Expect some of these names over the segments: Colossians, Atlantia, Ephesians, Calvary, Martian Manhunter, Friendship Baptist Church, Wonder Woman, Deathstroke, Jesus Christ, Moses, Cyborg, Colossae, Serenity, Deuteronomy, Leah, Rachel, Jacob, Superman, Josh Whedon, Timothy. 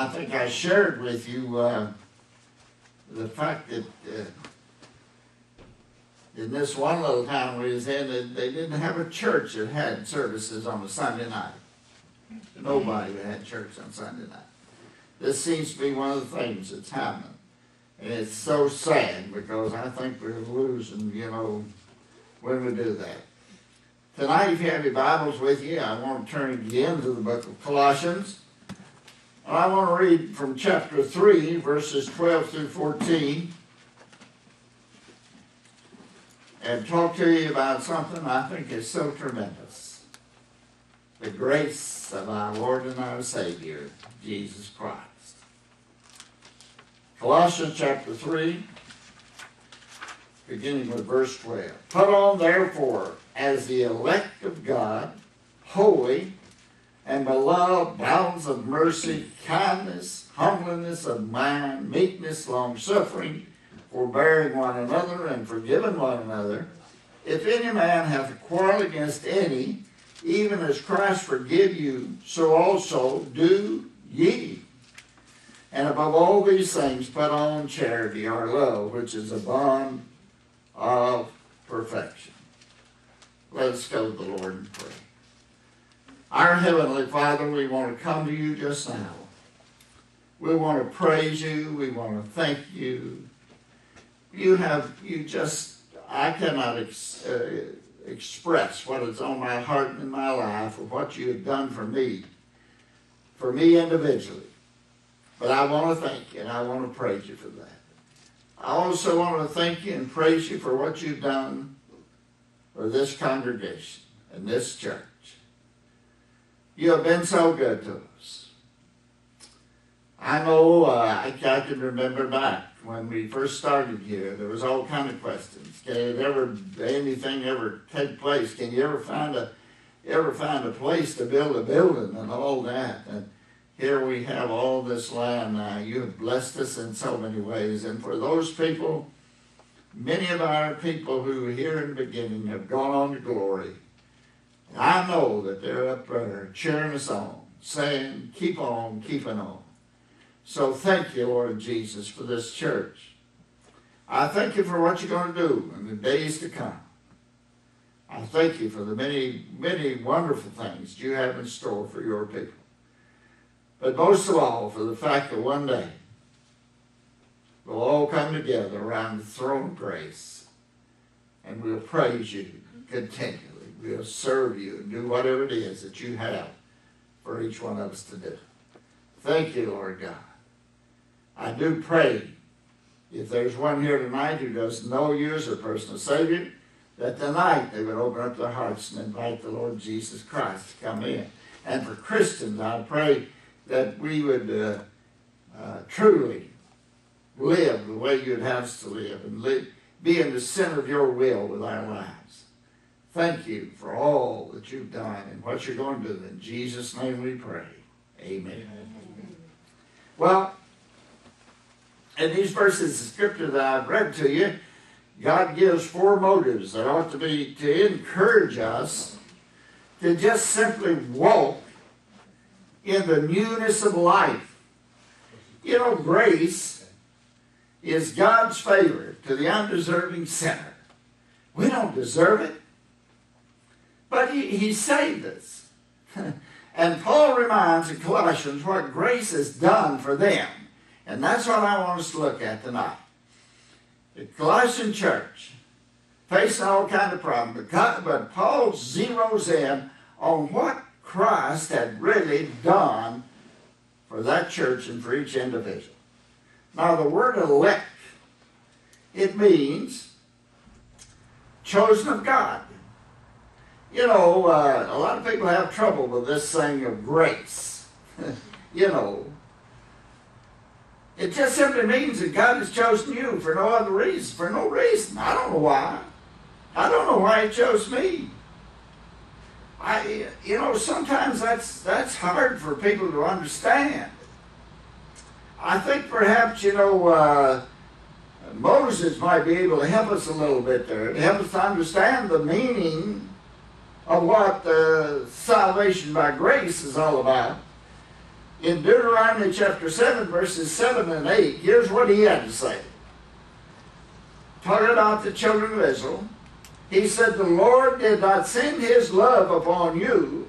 I think I shared with you the fact that in this one little town we was in, they didn't have a church that had services on a Sunday night. Nobody had church on Sunday night. This seems to be one of the things that's happening. And it's so sad because I think we're losing, you know, when we do that. Tonight, if you have your Bibles with you, I want to turn again to the book of Colossians. And I want to read from chapter 3, verses 12 through 14, and talk to you about something I think is so tremendous. The grace of our Lord and our Savior, Jesus Christ. Colossians chapter 3, beginning with verse 12. Put on, therefore, as the elect of God, holy and beloved, bowels of mercy, kindness, humbleness of mind, meekness, long-suffering, forbearing one another and forgiving one another. If any man hath a quarrel against any, even as Christ forgive you, so also do ye. And above all these things, put on charity or love, which is the bond of perfection. Let us go to the Lord and pray. Our Heavenly Father, we want to come to you just now. We want to praise you. We want to thank you. I cannot express what is on my heart and in my life of what you have done for me individually. But I want to thank you, and I want to praise you for that. I also want to thank you and praise you for what you've done for this congregation and this church. You have been so good to us. I know I can remember back when we first started here, there was all kind of questions. Can it ever, anything ever take place? Can you ever find a place to build a building and all that? And here we have all this land now. You have blessed us in so many ways. And for those people, many of our people who were here in the beginning have gone on to glory. And I know that they're up there cheering us on, saying, keep on, keeping on. So thank you, Lord Jesus, for this church. I thank you for what you're going to do in the days to come. I thank you for the many, many wonderful things you have in store for your people. But most of all, for the fact that one day we'll all come together around the throne of grace and we'll praise you continually. We'll serve you and do whatever it is that you have for each one of us to do. Thank you, Lord God. I do pray if there's one here tonight who doesn't know you as a personal Savior, that tonight they would open up their hearts and invite the Lord Jesus Christ to come in. And for Christians, I pray that we would truly live the way you'd have us to live and be in the center of your will with our lives. Thank you for all that you've done and what you're going to do. In Jesus' name we pray. Amen. Amen. Well, in these verses of Scripture that I've read to you, God gives four motives that ought to be to encourage us to just simply walk in the newness of life. You know, grace is God's favor to the undeserving sinner. We don't deserve it, but He saved us. And Paul reminds in Colossians what grace has done for them. And that's what I want us to look at tonight. The Colossian church faced all kinds of problems, but Paul zeroes in on what Christ had really done for that church and for each individual. Now, the word elect, it means chosen of God. You know, a lot of people have trouble with this thing of grace. You know, it just simply means that God has chosen you for no other reason, for no reason. I don't know why. I don't know why He chose me. You know, sometimes that's hard for people to understand. I think perhaps, you know, Moses might be able to help us a little bit there, to help us understand the meaning of what salvation by grace is all about. in Deuteronomy chapter 7, verses 7 and 8, here's what he had to say. Talking about the children of Israel, he said, "The Lord did not send his love upon you,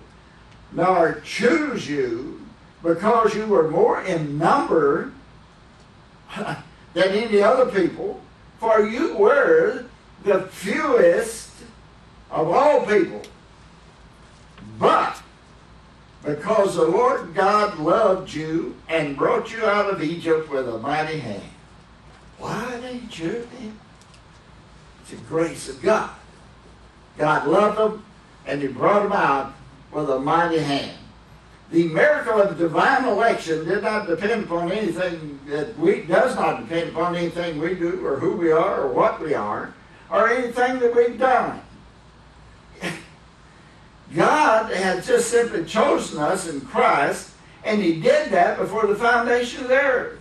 nor choose you, because you were more in number than any other people, for you were the fewest of all people. But because the Lord God loved you and brought you out of Egypt with a mighty hand." Why didn't you? It's the grace of God. God loved them and he brought them out with a mighty hand. The miracle of divine election did not depend upon anything that we, does not depend upon anything we do or who we are or what we are or anything that we've done. God had just simply chosen us in Christ, and he did that before the foundation of the earth.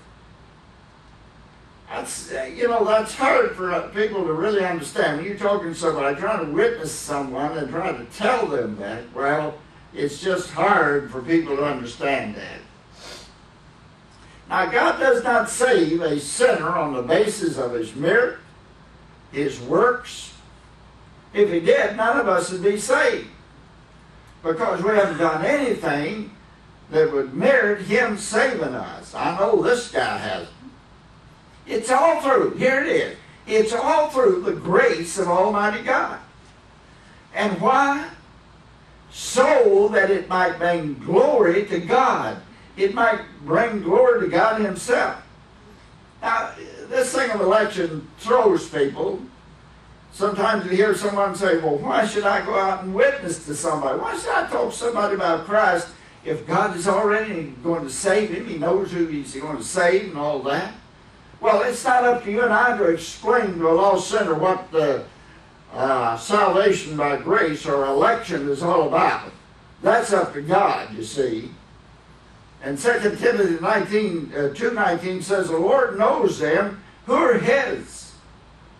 That's, you know, that's hard for people to really understand. When you're talking to somebody, trying to witness someone and trying to tell them that, well, it's just hard for people to understand that. Now, God does not save a sinner on the basis of his merit, his works. If he did, none of us would be saved, because we haven't done anything that would merit him saving us. I know this guy hasn't. It's all through, here it is, it's all through the grace of Almighty God. And why? So that it might bring glory to God. It might bring glory to God himself. Now, this thing of election throws people. Sometimes you hear someone say, well, why should I go out and witness to somebody? Why should I talk to somebody about Christ if God is already going to save him? He knows who he's going to save and all that. Well, it's not up to you and I to explain to a lost sinner what the salvation by grace or election is all about. That's up to God, you see. And 2 Timothy 2:19 says, "The Lord knows them who are his."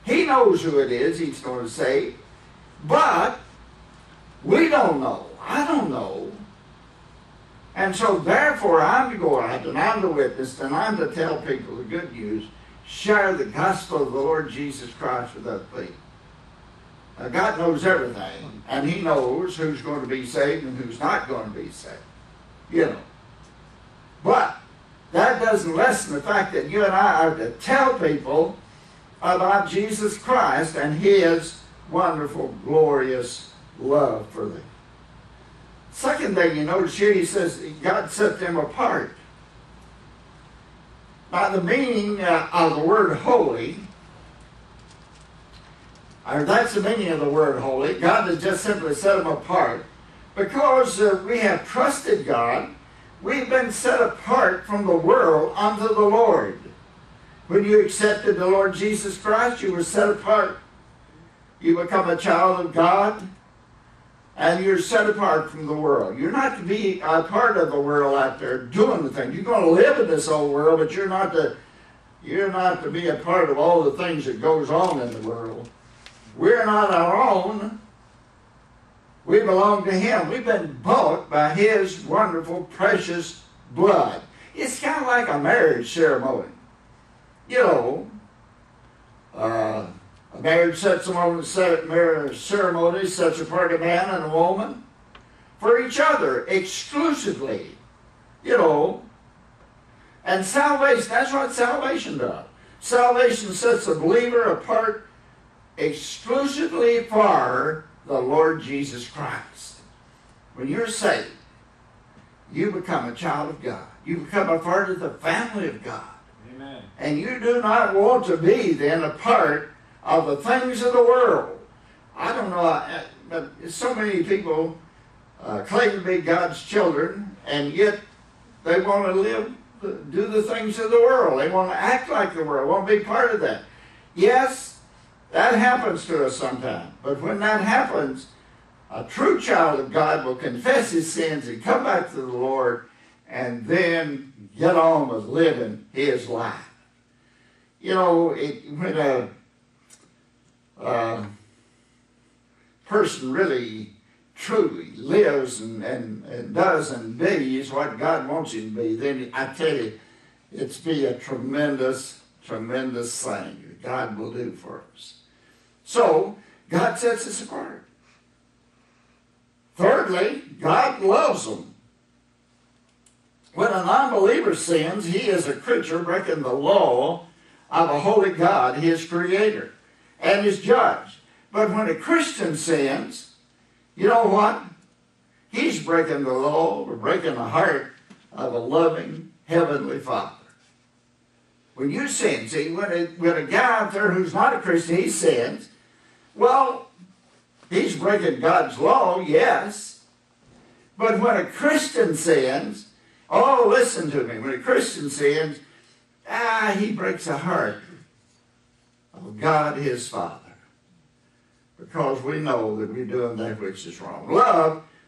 He knows who it is he's going to save, but we don't know. I don't know. And so therefore I'm to go out and I'm to witness and I'm to tell people the good news, share the gospel of the Lord Jesus Christ with other people. Now, God knows everything, and he knows who's going to be saved and who's not going to be saved. You know. But that doesn't lessen the fact that you and I are to tell people about Jesus Christ and his wonderful, glorious love for them. Second thing you notice here, he says God set them apart. By the meaning of the word holy, or that's the meaning of the word holy, God has just simply set them apart. Because we have trusted God, we've been set apart from the world unto the Lord. When you accepted the Lord Jesus Christ, you were set apart. You become a child of God, and you're set apart from the world. You're not to be a part of the world out there doing the thing. You're going to live in this old world, but you're not to be a part of all the things that goes on in the world. We're not our own. We belong to him. We've been bought by his wonderful, precious blood. It's kind of like a marriage ceremony. You know, a marriage ceremony sets apart a man and a woman for each other exclusively. You know, and salvation, that's what salvation does. Salvation sets a believer apart exclusively for the Lord Jesus Christ. When you're saved, you become a child of God. You become a part of the family of God. And you do not want to be, then, a part of the things of the world. I don't know, but so many people claim to be God's children, and yet they want to live, do the things of the world. They want to act like the world, want to be part of that. Yes, that happens to us sometimes. But when that happens, a true child of God will confess his sins and come back to the Lord and then get on with living his life. You know, when a person really truly lives and does and be is what God wants you to be, then I tell you, it's be a tremendous, tremendous thing that God will do for us. So, God sets us apart. Thirdly, God loves them. When a non-believer sins, he is a creature breaking the law of a holy God, his creator, and his judge. But when a Christian sins, you know what? He's breaking the law, or breaking the heart of a loving heavenly Father. When you sin, see, when a guy out there who's not a Christian, he sins, well, he's breaking God's law, yes. But when a Christian sins, oh, listen to me, when a Christian sins, he breaks the heart of God, his Father. Because we know that we're doing that which is wrong.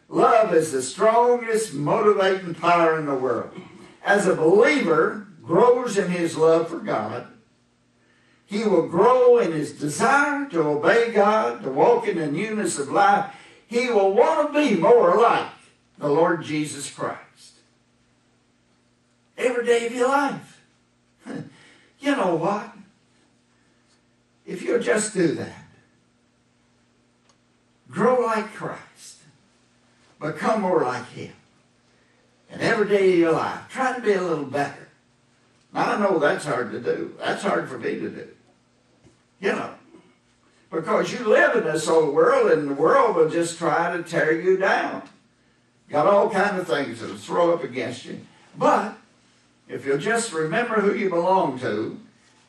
Love is the strongest motivating power in the world. As a believer grows in his love for God, he will grow in his desire to obey God, to walk in the newness of life. He will want to be more like the Lord Jesus Christ every day of your life. You know what? If you'll just do that, grow like Christ, become more like Him, and every day of your life, try to be a little better. Now, I know that's hard to do. That's hard for me to do. You know, because you live in this old world, and the world will just try to tear you down. Got all kinds of things that'll throw up against you. But if you'll just remember who you belong to,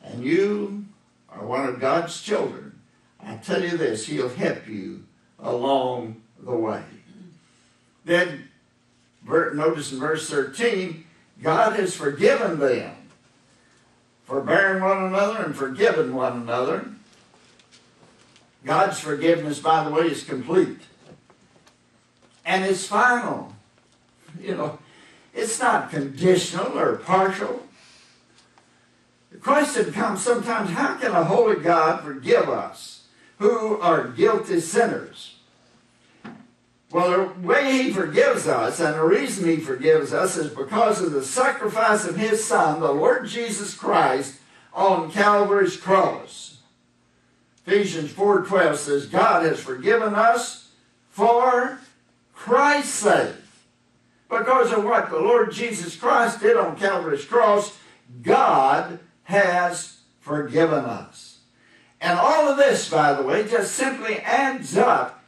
and you are one of God's children, I tell you this, He'll help you along the way. Then, notice in verse 13, God has forgiven them for bearing one another and forgiving one another. God's forgiveness, by the way, is complete. And it's final. You know, it's not conditional or partial. The question comes sometimes, how can a holy God forgive us who are guilty sinners? Well, the way He forgives us, and the reason He forgives us, is because of the sacrifice of His Son, the Lord Jesus Christ, on Calvary's cross. Ephesians 4:12 says, God has forgiven us for Christ's sake. Because of what the Lord Jesus Christ did on Calvary's cross, God has forgiven us. And all of this, by the way, just simply adds up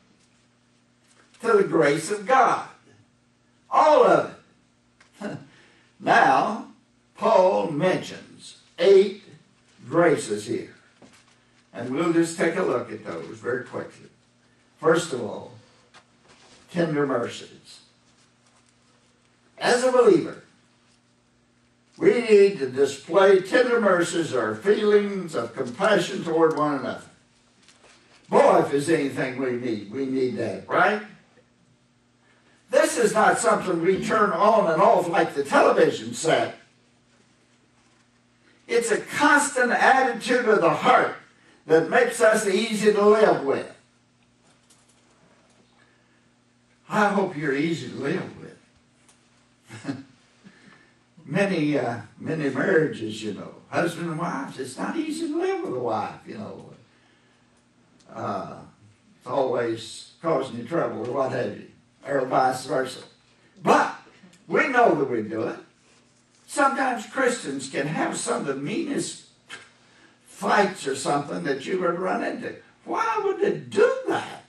to the grace of God. All of it. Now, Paul mentions 8 graces here. And we'll just take a look at those very quickly. First of all, tender mercies. As a believer, we need to display tender mercies or feelings of compassion toward one another. Boy, if there's anything we need that, right? This is not something we turn on and off like the television set. It's a constant attitude of the heart that makes us easy to live with. I hope you're easy to live with. Many marriages, you know, husband and wives, it's not easy to live with a wife, you know. It's always causing you trouble or what have you, or vice versa. But we know that we do it. Sometimes Christians can have some of the meanest fights or something that you would run into. Why would they do that?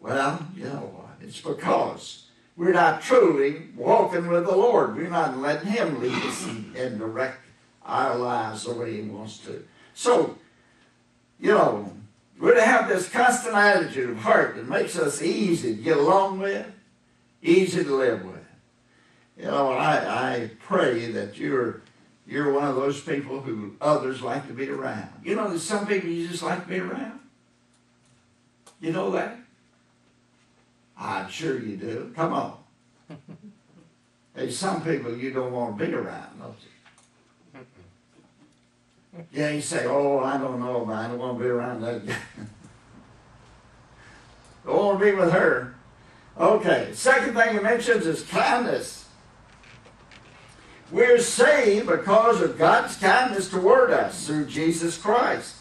Well, you know what? It's because we're not truly walking with the Lord. We're not letting Him lead us and direct our lives the way He wants to. So, you know, we're to have this constant attitude of heart that makes us easy to get along with, easy to live with. You know, I pray that you're one of those people who others like to be around. You know, there's some people you just like to be around. You know that? I'm sure you do. Come on. There's some people you don't want to be around, don't you? Yeah, you say, oh, I don't know, man. I don't want to be around that guy. I want to be with her. Okay, second thing he mentions is kindness. We're saved because of God's kindness toward us through Jesus Christ.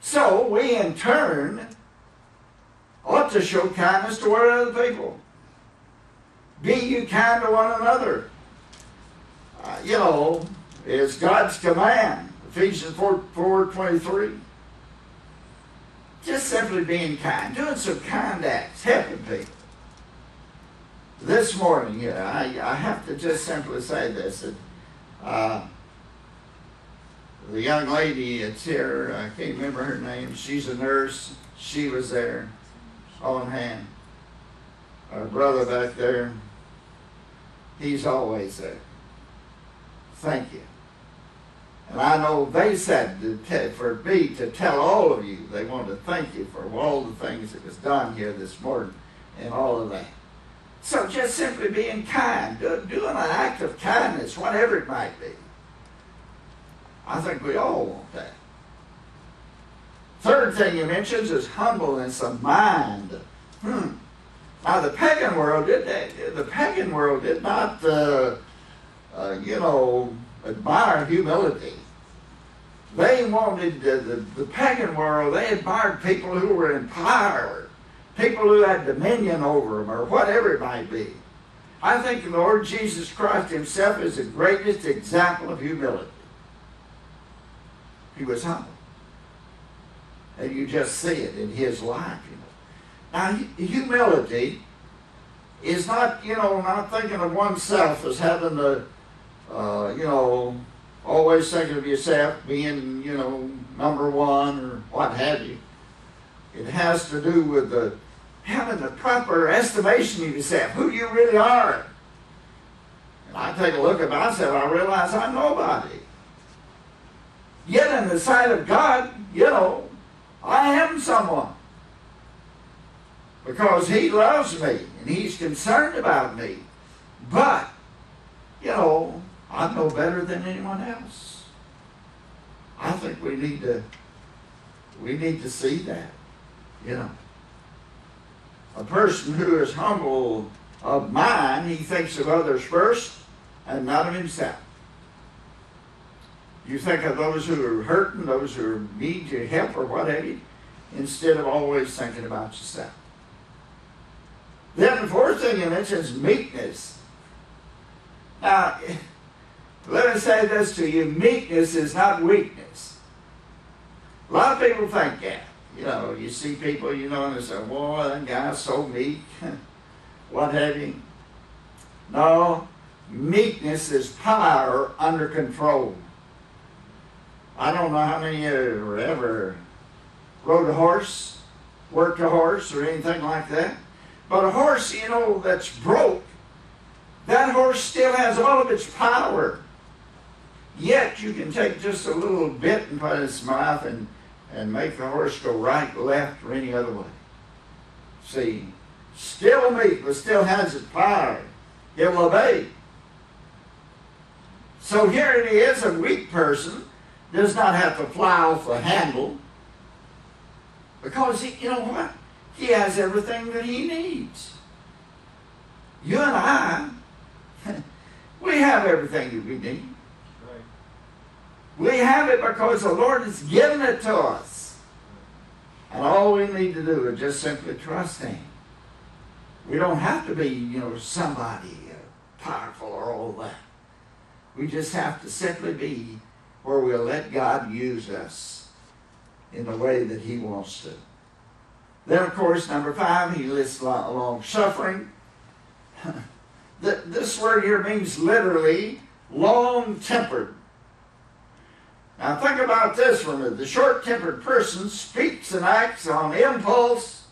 So we in turn ought to show kindness toward other people. Be you kind to one another. You know, it's God's command. Ephesians 4:23. Just simply being kind, doing some kind acts, helping people. This morning, I have to just simply say this. That, the young lady that's here, I can't remember her name. She's a nurse. She was there on hand. Our brother back there, he's always there. Thank you. And I know they said for me to tell all of you, they want to thank you for all the things that was done here this morning and all of that. So just simply being kind, doing an act of kindness, whatever it might be. I think we all want that. Third thing he mentions is humbleness of mind. Now the pagan world did that. The pagan world did not, admire humility. They wanted, the pagan world, they admired people who were in power, people who had dominion over them, or whatever it might be. I think the Lord Jesus Christ himself is the greatest example of humility. He was humble. And you just see it in his life, you know. Now, humility is not, not thinking of oneself as having the, always thinking of yourself being, number one or what have you. It has to do with having the proper estimation of yourself, who you really are. And I take a look at myself, I realize I'm nobody. Yet in the sight of God, I am someone. Because he loves me and he's concerned about me. But, I'm no better than anyone else. I think we need to see that. A person who is humble of mind, he thinks of others first and not of himself. You think of those who are hurting, those who need your help or what have you, instead of always thinking about yourself. Then the fourth thing he mentions is meekness. Now, let me say this to you. Meekness is not weakness. A lot of people think that. You see people, and they say, "Boy, that guy's so meek." What have you. No, meekness is power under control. I don't know how many of you ever rode a horse, worked a horse, or anything like that. But a horse, that's broke, that horse still has all of its power. Yet you can take just a little bit and put it in its mouth and make the horse go right, left, or any other way. See, still meek, but still has its power. It will obey. So here it is, a weak person does not have to fly off the handle because, he has everything that he needs. You and I, we have everything that we need. We have it because the Lord has given it to us. And all we need to do is just simply trust him. We don't have to be, somebody powerful or all that. We just have to simply be where we'll let God use us in the way that he wants to. Then, of course, number 5, he lists long-suffering. This word here means literally long-tempered. Now think about this for a minute. The short-tempered person speaks and acts on impulse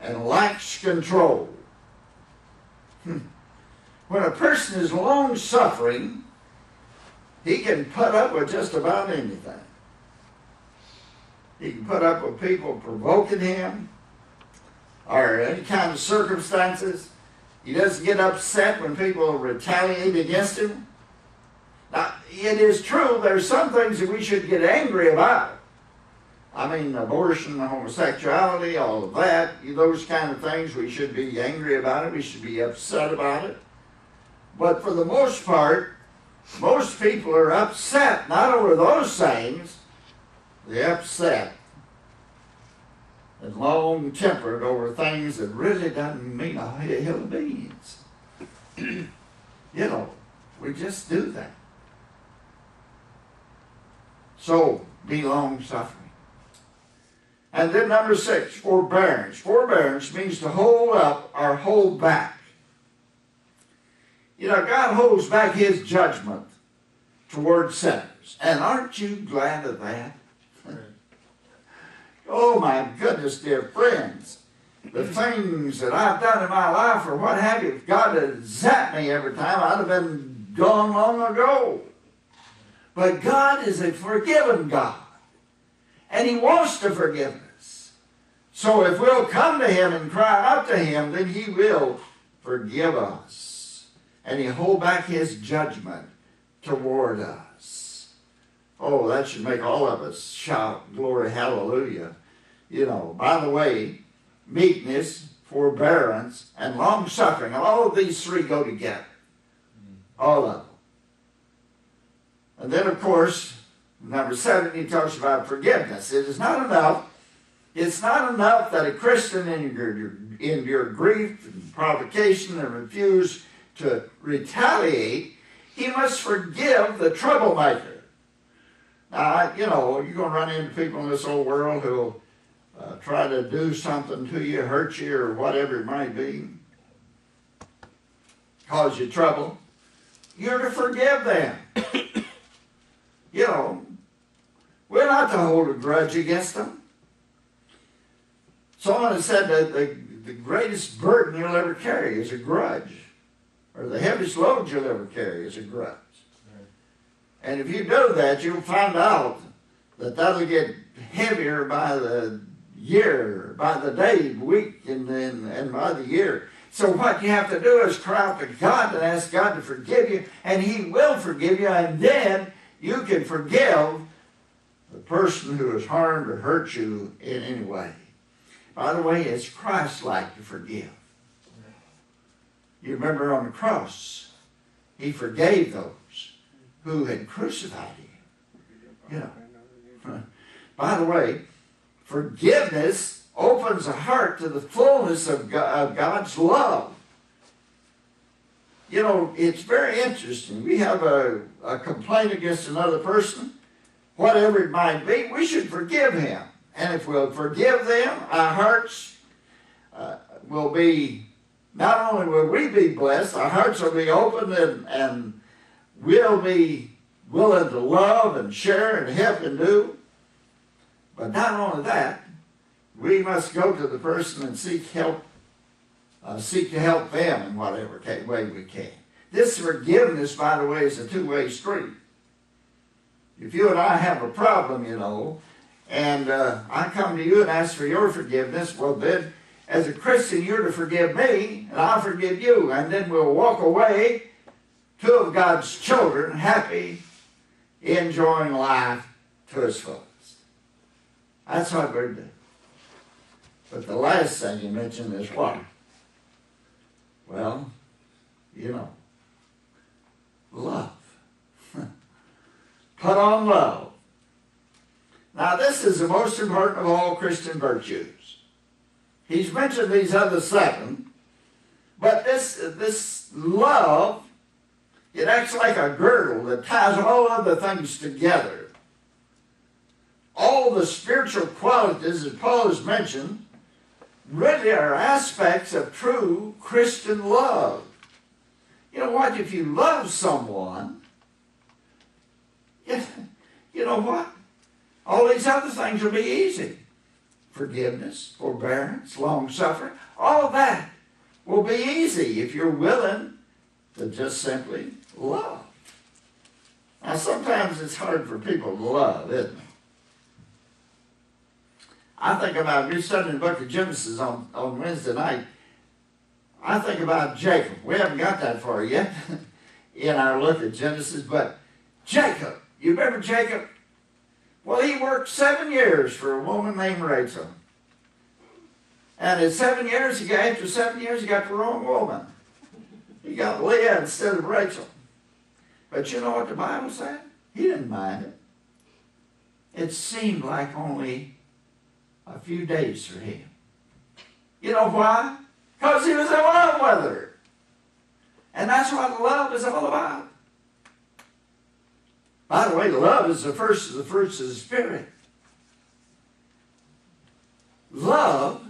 and lacks control. When a person is long-suffering, he can put up with just about anything. He can put up with people provoking him or any kind of circumstances. He doesn't get upset when people retaliate against him. Now, it is true, there's some things that we should get angry about. I mean, abortion, homosexuality, all of that, those kind of things, we should be angry about it, we should be upset about it. But for the most part, most people are upset, not over those things, they're upset and long-tempered over things that really doesn't mean a hill of beans. You know, we just do that. So, be long-suffering. And then number 6, forbearance. Forbearance means to hold up or hold back. You know, God holds back His judgment toward sinners. And aren't you glad of that? Oh my goodness, dear friends. The things that I've done in my life or what have you, if God had zapped me every time, I'd have been gone long ago. But God is a forgiving God. And He wants to forgive us. So if we'll come to Him and cry out to Him, then He will forgive us. And He hold back His judgment toward us. Oh, that should make all of us shout, glory, hallelujah. You know, by the way, meekness, forbearance, and long-suffering, all of these three go together. All of them. And then, of course, number 7, he talks about forgiveness. It is not enough. It's not enough that a Christian in your grief and provocation and refuse to retaliate. He must forgive the troublemaker. Now, you know, you're going to run into people in this old world who will try to do something to you, hurt you, or whatever it might be, cause you trouble. You're to forgive them. You know, we're not to hold a grudge against them. Someone has said that the greatest burden you'll ever carry is a grudge. Or the heaviest load you'll ever carry is a grudge. Right. And if you do that, you'll find out that that'll get heavier by the year, by the day, week, and by the year. So what you have to do is cry out to God and ask God to forgive you, and He will forgive you, and then you can forgive the person who has harmed or hurt you in any way. By the way, it's Christ-like to forgive. You remember on the cross, He forgave those who had crucified Him. Yeah. By the way, forgiveness opens a heart to the fullness of God's love. You know, it's very interesting. We have a complaint against another person, whatever it might be, we should forgive him. And if we'll forgive them, our hearts will be, not only will we be blessed, our hearts will be open and we'll be willing to love and share and help and do. But not only that, we must go to the person and seek help. Seek to help them in whatever way we can. This forgiveness, by the way, is a two-way street. If you and I have a problem, you know, and I come to you and ask for your forgiveness, well then, as a Christian, you're to forgive me, and I'll forgive you, and then we'll walk away, two of God's children, happy, enjoying life to its fullest. That's what we're doing. But the last thing you mentioned is what? Well, you know, love. Put on love. Now, this is the most important of all Christian virtues. He's mentioned these other 7, but this love, it acts like a girdle that ties all other things together. All the spiritual qualities that Paul has mentioned really are aspects of true Christian love. You know what? If you love someone, you know what? All these other things will be easy. Forgiveness, forbearance, long-suffering, all that will be easy if you're willing to just simply love. Now, sometimes it's hard for people to love, isn't it? I think about, we're studying the book of Genesis on Wednesday night. I think about Jacob. We haven't got that far yet in our look at Genesis, but Jacob, you remember Jacob? Well, he worked 7 years for a woman named Rachel. And in 7 years, after 7 years, he got the wrong woman. He got Leah instead of Rachel. But you know what the Bible said? He didn't mind it. It seemed like only a few days for him. You know why? Because he was in love with her. And that's what love is all about. By the way, love is the first of the fruits of the Spirit. Love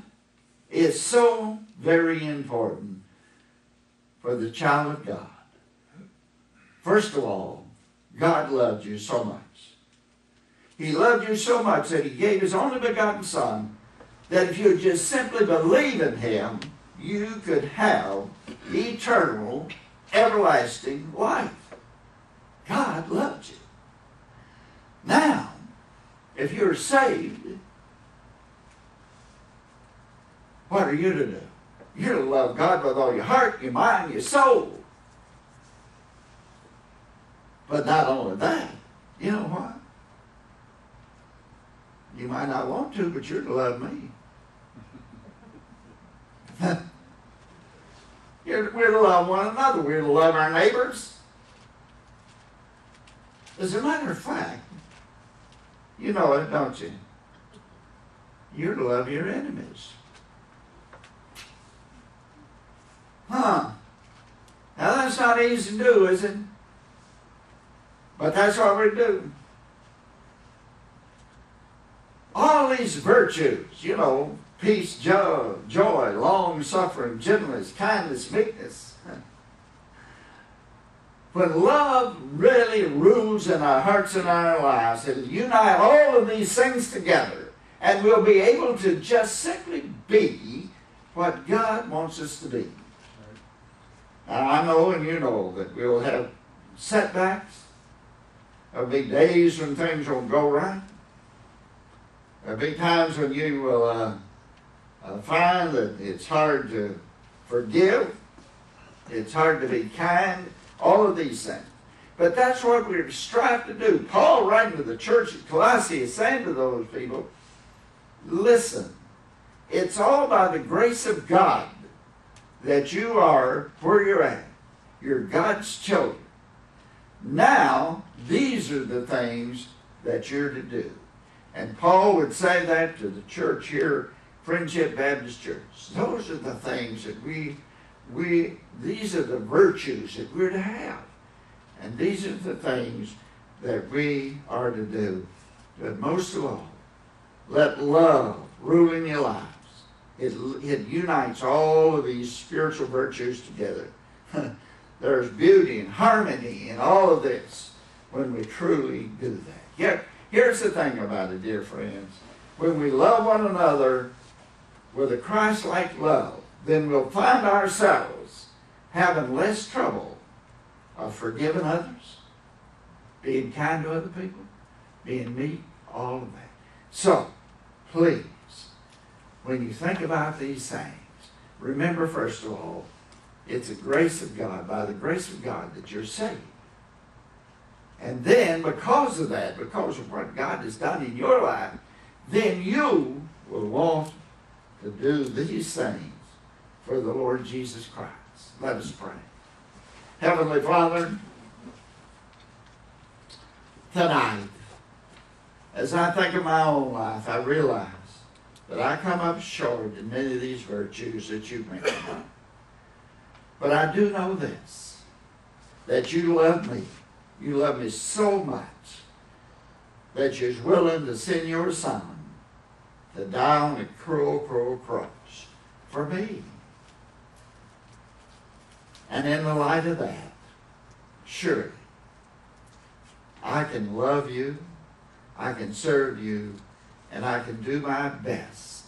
is so very important for the child of God. First of all, God loved you so much. He loved you so much that He gave His only begotten Son, that if you would just simply believe in Him, you could have eternal, everlasting life. God loves you. Now, if you're saved, what are you to do? You're to love God with all your heart, your mind, your soul. But not only that, you know what? You might not want to, but you're to love me. We're to love one another. We're to love our neighbors. As a matter of fact, you know it, don't you? You're to love your enemies. Huh. Now that's not easy to do, is it? But that's what we do. All these virtues, you know, peace, joy, long-suffering, gentleness, kindness, meekness. When love really rules in our hearts and our lives, it'll unite all of these things together, and we'll be able to just simply be what God wants us to be. Now, I know and you know that we'll have setbacks. There'll be days when things won't go right. There'll be times when you will find that it's hard to forgive. It's hard to be kind. All of these things. But that's what we're to strive to do. Paul, writing to the church at Colossae, is saying to those people, listen, it's all by the grace of God that you are where you're at. You're God's children. Now, these are the things that you're to do. And Paul would say that to the church here, Friendship Baptist Church. Those are the things that these are the virtues that we're to have. And these are the things that we are to do. But most of all, let love rule in your lives. It unites all of these spiritual virtues together. There's beauty and harmony in all of this when we truly do that. Here's the thing about it, dear friends. When we love one another with a Christ-like love, then we'll find ourselves having less trouble of forgiving others, being kind to other people, being meek, all of that. So, please, when you think about these things, remember first of all, it's the grace of God, by the grace of God, that you're saved. And then, because of that, because of what God has done in your life, then you will want to do these things for the Lord Jesus Christ. Let us pray. Heavenly Father, tonight, as I think of my own life, I realize that I come up short in many of these virtues that you mentioned. But I do know this, that you love me. You love me so much that you're willing to send your Son to die on a cruel, cruel cross for me. And in the light of that, surely, I can love you, I can serve you, and I can do my best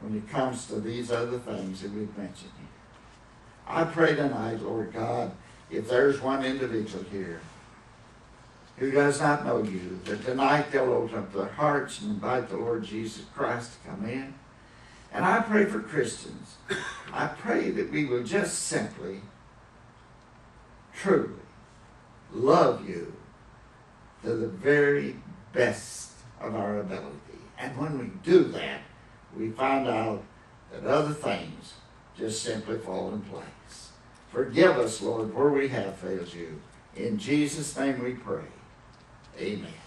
when it comes to these other things that we've mentioned here. I pray tonight, Lord God, if there's one individual here who does not know you, that tonight they'll open up their hearts and invite the Lord Jesus Christ to come in. And I pray for Christians. I pray that we will just simply truly love you to the very best of our ability. And when we do that, we find out that other things just simply fall in place. Forgive us, Lord, where we have failed you. In Jesus' name we pray. Amen.